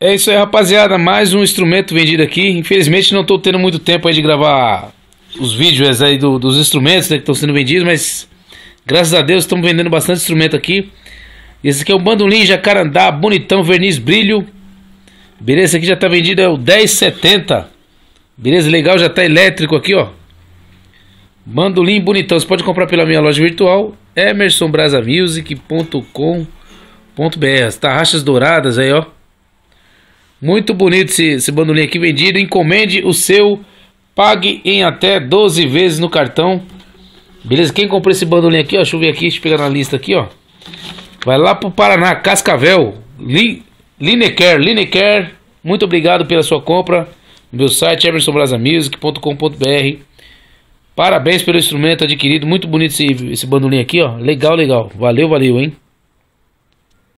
É isso aí, rapaziada, mais um instrumento vendido aqui. Infelizmente não estou tendo muito tempo aí de gravar os vídeos aí dos instrumentos, né, que estão sendo vendidos, mas graças a Deus estamos vendendo bastante instrumento aqui. Esse aqui é o Bandolim Jacarandá, bonitão, verniz brilho. Beleza, esse aqui já está vendido, é o 1070. Beleza, legal, já está elétrico aqui, ó. Bandolim bonitão, você pode comprar pela minha loja virtual, Emersonbrasamusic.com.br. As tarraxas douradas aí, ó. Muito bonito esse bandolim aqui vendido. Encomende o seu, pague em até 12 vezes no cartão. Beleza? Quem comprou esse bandolim aqui, ó, deixa eu ver aqui, deixa eu pegar na lista aqui, ó. Vai lá pro Paraná, Cascavel, Lineker. Muito obrigado pela sua compra. Meu site é Emersonbrasamusic.com.br. Parabéns pelo instrumento adquirido. Muito bonito esse bandolim aqui, ó. Legal, legal. Valeu, valeu, hein?